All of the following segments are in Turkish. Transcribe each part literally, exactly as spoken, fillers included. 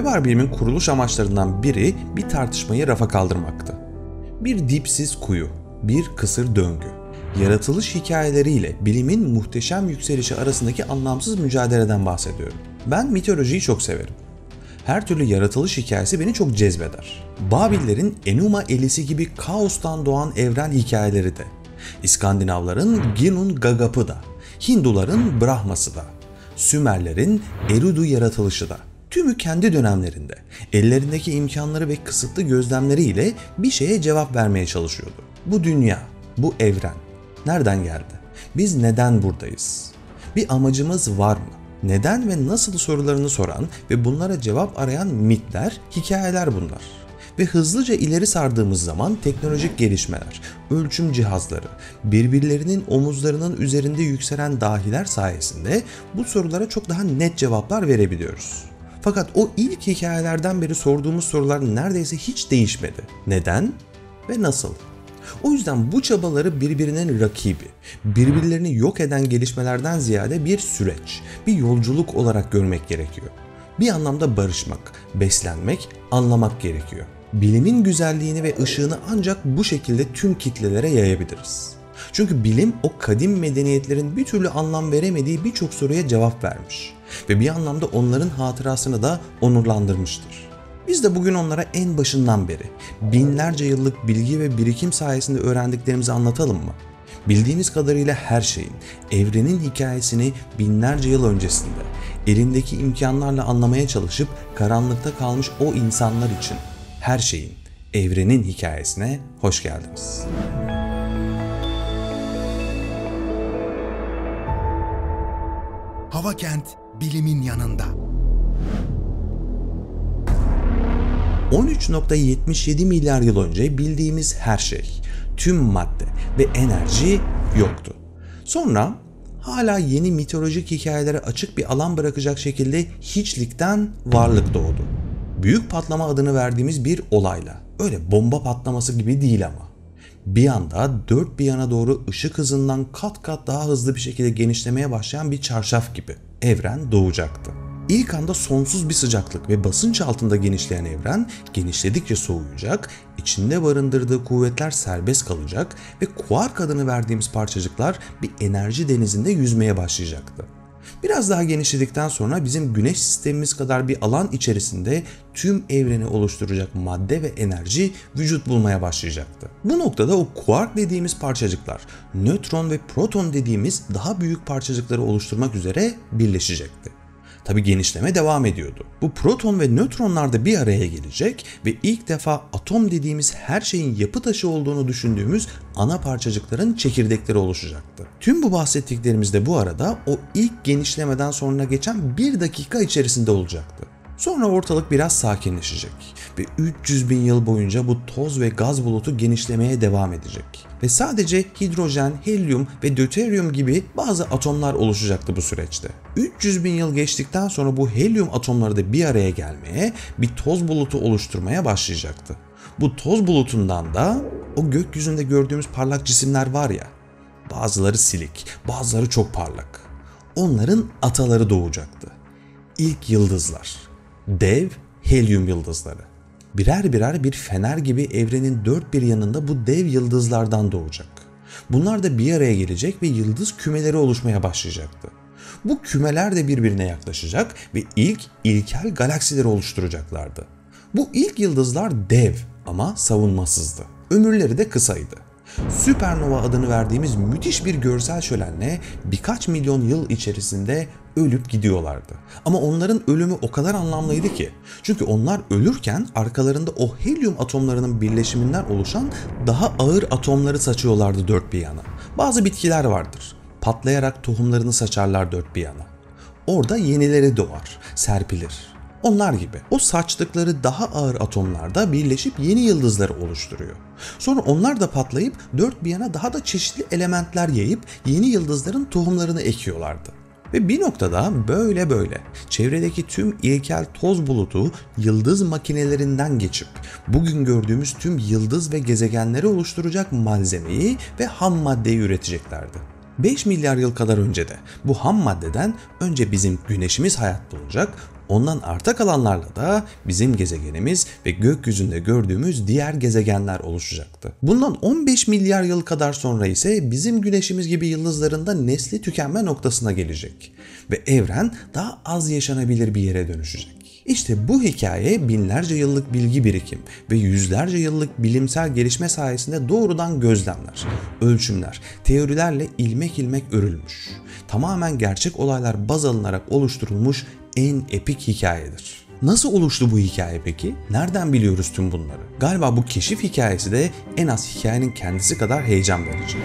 Bebar Bilim'in kuruluş amaçlarından biri bir tartışmayı rafa kaldırmaktı. Bir dipsiz kuyu, bir kısır döngü, yaratılış hikayeleriyle bilimin muhteşem yükselişi arasındaki anlamsız mücadeleden bahsediyorum. Ben mitolojiyi çok severim. Her türlü yaratılış hikayesi beni çok cezbeder. Babillerin Enuma Elişi gibi kaostan doğan evren hikayeleri de, İskandinavların Ginnungagap'ı da, Hinduların Brahma'sı da, Sümerlerin Erudu yaratılışı da, tümü kendi dönemlerinde, ellerindeki imkanları ve kısıtlı gözlemleriyle bir şeye cevap vermeye çalışıyordu. Bu dünya, bu evren nereden geldi? Biz neden buradayız? Bir amacımız var mı? Neden ve nasıl sorularını soran ve bunlara cevap arayan mitler, hikayeler bunlar. Ve hızlıca ileri sardığımız zaman teknolojik gelişmeler, ölçüm cihazları, birbirlerinin omuzlarının üzerinde yükselen dahiler sayesinde bu sorulara çok daha net cevaplar verebiliyoruz. Fakat o ilk hikayelerden beri sorduğumuz sorular neredeyse hiç değişmedi. Neden ve nasıl? O yüzden bu çabaları birbirinin rakibi, birbirlerini yok eden gelişmelerden ziyade bir süreç, bir yolculuk olarak görmek gerekiyor. Bir anlamda barışmak, beslenmek, anlamak gerekiyor. Bilimin güzelliğini ve ışığını ancak bu şekilde tüm kitlelere yayabiliriz. Çünkü bilim o kadim medeniyetlerin bir türlü anlam veremediği birçok soruya cevap vermiş ve bir anlamda onların hatırasını da onurlandırmıştır. Biz de bugün onlara en başından beri binlerce yıllık bilgi ve birikim sayesinde öğrendiklerimizi anlatalım mı? Bildiğimiz kadarıyla her şeyin, evrenin hikayesini binlerce yıl öncesinde elindeki imkanlarla anlamaya çalışıp karanlıkta kalmış o insanlar için her şeyin, evrenin hikayesine hoş geldiniz. Hava Kent, bilimin yanında. on üç nokta yetmiş yedi milyar yıl önce bildiğimiz her şey, tüm madde ve enerji yoktu. Sonra hala yeni mitolojik hikayelere açık bir alan bırakacak şekilde hiçlikten varlık doğdu. Büyük patlama adını verdiğimiz bir olayla, öyle bomba patlaması gibi değil ama. Bir anda dört bir yana doğru ışık hızından kat kat daha hızlı bir şekilde genişlemeye başlayan bir çarşaf gibi evren doğacaktı. İlk anda sonsuz bir sıcaklık ve basınç altında genişleyen evren genişledikçe soğuyacak, içinde barındırdığı kuvvetler serbest kalacak ve kuark adını verdiğimiz parçacıklar bir enerji denizinde yüzmeye başlayacaktı. Biraz daha genişledikten sonra bizim güneş sistemimiz kadar bir alan içerisinde tüm evreni oluşturacak madde ve enerji vücut bulmaya başlayacaktı. Bu noktada o kuark dediğimiz parçacıklar, nötron ve proton dediğimiz daha büyük parçacıkları oluşturmak üzere birleşecekti. Tabi genişleme devam ediyordu. Bu proton ve nötronlar da bir araya gelecek ve ilk defa atom dediğimiz her şeyin yapı taşı olduğunu düşündüğümüz ana parçacıkların çekirdekleri oluşacaktı. Tüm bu bahsettiklerimizde bu arada o ilk genişlemeden sonra geçen bir dakika içerisinde olacaktı. Sonra ortalık biraz sakinleşecek ve üç yüz bin yıl boyunca bu toz ve gaz bulutu genişlemeye devam edecek. Ve sadece hidrojen, helyum ve deuterium gibi bazı atomlar oluşacaktı bu süreçte. üç yüz bin yıl geçtikten sonra bu helyum atomları da bir araya gelmeye, bir toz bulutu oluşturmaya başlayacaktı. Bu toz bulutundan da o gökyüzünde gördüğümüz parlak cisimler var ya, bazıları silik, bazıları çok parlak. Onların ataları doğacaktı. İlk yıldızlar. Dev helyum yıldızları. Birer birer bir fener gibi evrenin dört bir yanında bu dev yıldızlardan doğacak. Bunlar da bir araya gelecek ve yıldız kümeleri oluşmaya başlayacaktı. Bu kümeler de birbirine yaklaşacak ve ilk ilkel galaksileri oluşturacaklardı. Bu ilk yıldızlar dev ama savunmasızdı. Ömürleri de kısaydı. Süpernova adını verdiğimiz müthiş bir görsel şölenle birkaç milyon yıl içerisinde ölüp gidiyorlardı. Ama onların ölümü o kadar anlamlıydı ki. Çünkü onlar ölürken arkalarında o helyum atomlarının birleşiminden oluşan daha ağır atomları saçıyorlardı dört bir yana. Bazı bitkiler vardır. Patlayarak tohumlarını saçarlar dört bir yana. Orada yenileri doğar, serpilir. Onlar gibi. O saçtıkları daha ağır atomlarda birleşip yeni yıldızları oluşturuyor. Sonra onlar da patlayıp dört bir yana daha da çeşitli elementler yayıp yeni yıldızların tohumlarını ekiyorlardı. Ve bir noktada böyle böyle çevredeki tüm ilkel toz bulutu yıldız makinelerinden geçip bugün gördüğümüz tüm yıldız ve gezegenleri oluşturacak malzemeyi ve ham maddeyi üreteceklerdi. beş milyar yıl kadar önce de bu ham maddeden önce bizim güneşimiz hayatta olacak, ondan arta kalanlarla da bizim gezegenimiz ve gökyüzünde gördüğümüz diğer gezegenler oluşacaktı. Bundan on beş milyar yıl kadar sonra ise bizim güneşimiz gibi yıldızların da nesli tükenme noktasına gelecek ve evren daha az yaşanabilir bir yere dönüşecek. İşte bu hikaye binlerce yıllık bilgi birikim ve yüzlerce yıllık bilimsel gelişme sayesinde doğrudan gözlemler, ölçümler, teorilerle ilmek ilmek örülmüş, tamamen gerçek olaylar baz alınarak oluşturulmuş en epik hikayedir. Nasıl oluştu bu hikaye peki? Nereden biliyoruz tüm bunları? Galiba bu keşif hikayesi de en az hikayenin kendisi kadar heyecan verici.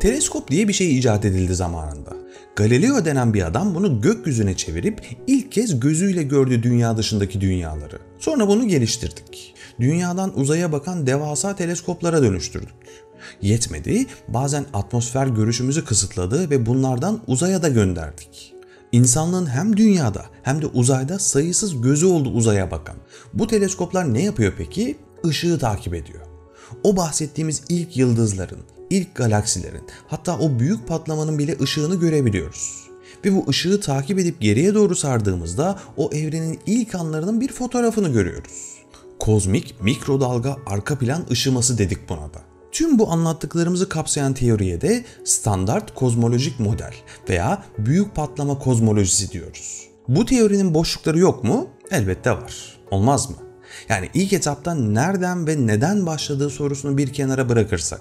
Teleskop diye bir şey icat edildi zamanında. Galileo denen bir adam bunu gökyüzüne çevirip ilk kez gözüyle gördü dünya dışındaki dünyaları. Sonra bunu geliştirdik. Dünyadan uzaya bakan devasa teleskoplara dönüştürdük. Yetmedi, bazen atmosfer görüşümüzü kısıtladı ve bunlardan uzaya da gönderdik. İnsanlığın hem dünyada hem de uzayda sayısız gözü oldu uzaya bakan. Bu teleskoplar ne yapıyor peki? Işığı takip ediyor. O bahsettiğimiz ilk yıldızların, ilk galaksilerin, hatta o büyük patlamanın bile ışığını görebiliyoruz. Ve bu ışığı takip edip geriye doğru sardığımızda o evrenin ilk anlarının bir fotoğrafını görüyoruz. Kozmik mikrodalga arka plan ışıması dedik buna da. Tüm bu anlattıklarımızı kapsayan teoriye de standart kozmolojik model veya büyük patlama kozmolojisi diyoruz. Bu teorinin boşlukları yok mu? Elbette var. Olmaz mı? Yani ilk etapta nereden ve neden başladığı sorusunu bir kenara bırakırsak,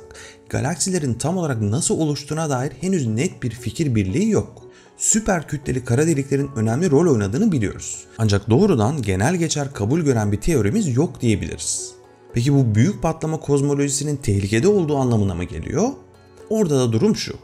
galaksilerin tam olarak nasıl oluştuğuna dair henüz net bir fikir birliği yok. Süper kütleli kara deliklerin önemli rol oynadığını biliyoruz. Ancak doğrudan genel geçer kabul gören bir teorimiz yok diyebiliriz. Peki bu büyük patlama kozmolojisinin tehlikede olduğu anlamına mı geliyor? Orada da durum şu.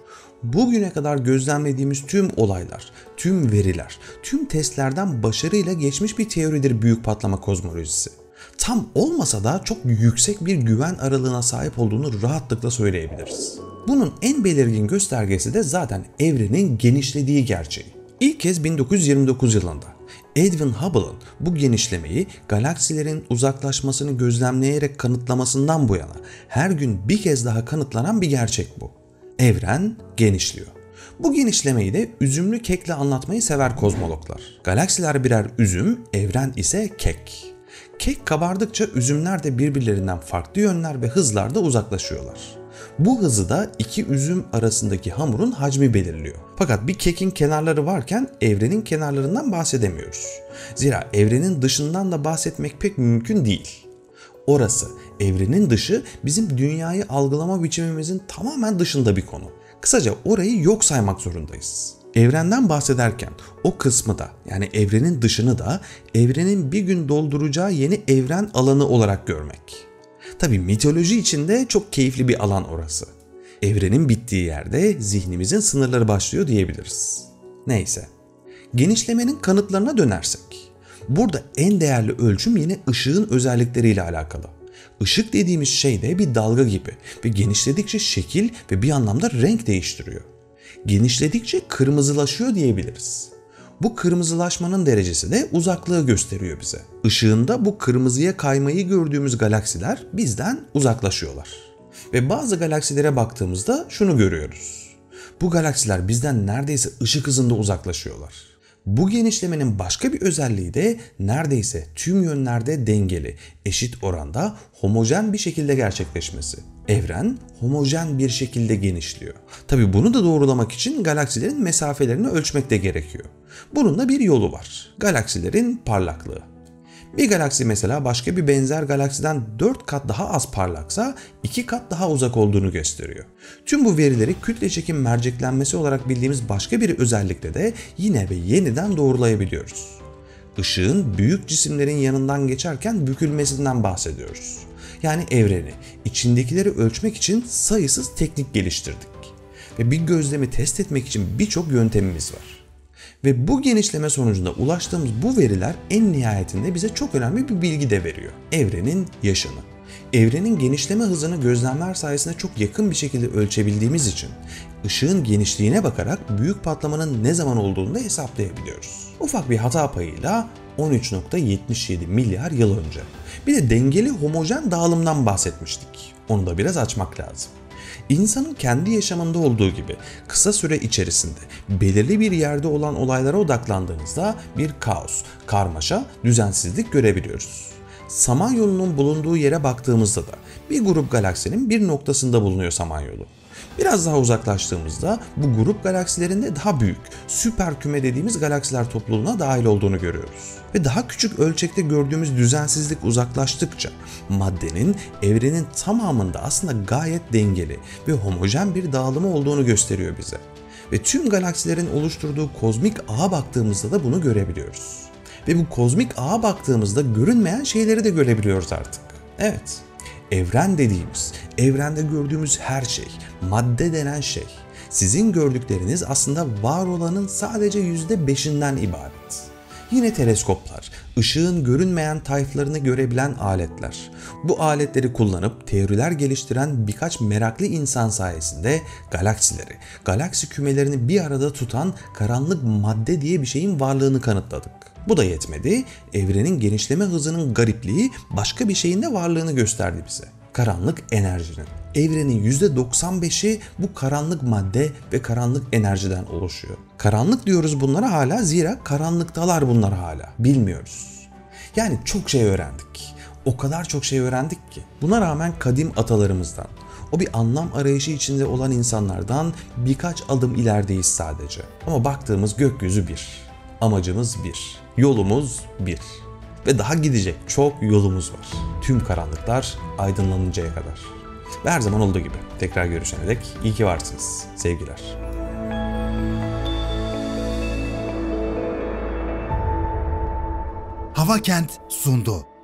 Bugüne kadar gözlemlediğimiz tüm olaylar, tüm veriler, tüm testlerden başarıyla geçmiş bir teoridir büyük patlama kozmolojisi. Tam olmasa da çok yüksek bir güven aralığına sahip olduğunu rahatlıkla söyleyebiliriz. Bunun en belirgin göstergesi de zaten evrenin genişlediği gerçeği. İlk kez bin dokuz yüz yirmi dokuz yılında Edwin Hubble'ın bu genişlemeyi galaksilerin uzaklaşmasını gözlemleyerek kanıtlamasından bu yana her gün bir kez daha kanıtlanan bir gerçek bu. Evren genişliyor. Bu genişlemeyi de üzümlü kekle anlatmayı sever kozmologlar. Galaksiler birer üzüm, evren ise kek. Kek kabardıkça üzümler de birbirlerinden farklı yönler ve hızlarda uzaklaşıyorlar. Bu hızı da iki üzüm arasındaki hamurun hacmi belirliyor. Fakat bir kekin kenarları varken evrenin kenarlarından bahsedemiyoruz. Zira evrenin dışından da bahsetmek pek mümkün değil. Orası, evrenin dışı, bizim dünyayı algılama biçimimizin tamamen dışında bir konu. Kısaca orayı yok saymak zorundayız. Evrenden bahsederken o kısmı da, yani evrenin dışını da, evrenin bir gün dolduracağı yeni evren alanı olarak görmek. Tabii mitoloji içinde çok keyifli bir alan orası. Evrenin bittiği yerde zihnimizin sınırları başlıyor diyebiliriz. Neyse, genişlemenin kanıtlarına dönersek. Burada en değerli ölçüm yine ışığın özellikleriyle alakalı. Işık dediğimiz şey de bir dalga gibi ve genişledikçe şekil ve bir anlamda renk değiştiriyor. Genişledikçe kırmızılaşıyor diyebiliriz. Bu kırmızılaşmanın derecesi de uzaklığı gösteriyor bize. Işığında bu kırmızıya kaymayı gördüğümüz galaksiler bizden uzaklaşıyorlar. Ve bazı galaksilere baktığımızda şunu görüyoruz. Bu galaksiler bizden neredeyse ışık hızında uzaklaşıyorlar. Bu genişlemenin başka bir özelliği de neredeyse tüm yönlerde dengeli, eşit oranda homojen bir şekilde gerçekleşmesi. Evren homojen bir şekilde genişliyor. Tabii bunu da doğrulamak için galaksilerin mesafelerini ölçmek de gerekiyor. Bunun da bir yolu var. Galaksilerin parlaklığı. Bir galaksi mesela başka bir benzer galaksiden dört kat daha az parlaksa iki kat daha uzak olduğunu gösteriyor. Tüm bu verileri kütle çekim merceklenmesi olarak bildiğimiz başka bir özellikle de yine ve yeniden doğrulayabiliyoruz. Işığın büyük cisimlerin yanından geçerken bükülmesinden bahsediyoruz. Yani evreni, içindekileri ölçmek için sayısız teknik geliştirdik. Ve bir gözlemi test etmek için birçok yöntemimiz var. Ve bu genişleme sonucunda ulaştığımız bu veriler en nihayetinde bize çok önemli bir bilgi de veriyor. Evrenin yaşını. Evrenin genişleme hızını gözlemler sayesinde çok yakın bir şekilde ölçebildiğimiz için ışığın genişliğine bakarak büyük patlamanın ne zaman olduğunu da hesaplayabiliyoruz. Ufak bir hata payıyla on üç nokta yetmiş yedi milyar yıl önce. Bir de dengeli homojen dağılımdan bahsetmiştik. Onu da biraz açmak lazım. İnsanın kendi yaşamında olduğu gibi kısa süre içerisinde belirli bir yerde olan olaylara odaklandığınızda bir kaos, karmaşa, düzensizlik görebiliyoruz. Samanyolu'nun bulunduğu yere baktığımızda da bir grup galaksinin bir noktasında bulunuyor Samanyolu. Biraz daha uzaklaştığımızda bu grup galaksilerinde daha büyük, süper küme dediğimiz galaksiler topluluğuna dahil olduğunu görüyoruz. Ve daha küçük ölçekte gördüğümüz düzensizlik uzaklaştıkça maddenin evrenin tamamında aslında gayet dengeli ve homojen bir dağılımı olduğunu gösteriyor bize. Ve tüm galaksilerin oluşturduğu kozmik ağa baktığımızda da bunu görebiliyoruz. Ve bu kozmik ağa baktığımızda görünmeyen şeyleri de görebiliyoruz artık. Evet. Evren dediğimiz, evrende gördüğümüz her şey, madde denen şey, sizin gördükleriniz aslında var olanın sadece yüzde beşinden ibaret. Yine teleskoplar, ışığın görünmeyen tayflarını görebilen aletler. Bu aletleri kullanıp teoriler geliştiren birkaç meraklı insan sayesinde galaksileri, galaksi kümelerini bir arada tutan karanlık madde diye bir şeyin varlığını kanıtladık. Bu da yetmedi, evrenin genişleme hızının garipliği başka bir şeyin de varlığını gösterdi bize. Karanlık enerjinin. Evrenin yüzde doksan beşi bu karanlık madde ve karanlık enerjiden oluşuyor. Karanlık diyoruz bunlara hala, zira karanlıktalar bunlar hala. Bilmiyoruz. Yani çok şey öğrendik. O kadar çok şey öğrendik ki. Buna rağmen kadim atalarımızdan, o bir anlam arayışı içinde olan insanlardan birkaç adım ilerideyiz sadece. Ama baktığımız gökyüzü bir. Amacımız bir. Yolumuz bir. Ve daha gidecek çok yolumuz var. Tüm karanlıklar aydınlanıncaya kadar. Ve her zaman olduğu gibi tekrar görüşene dek iyi ki varsınız. Sevgiler. Hava Kent sundu.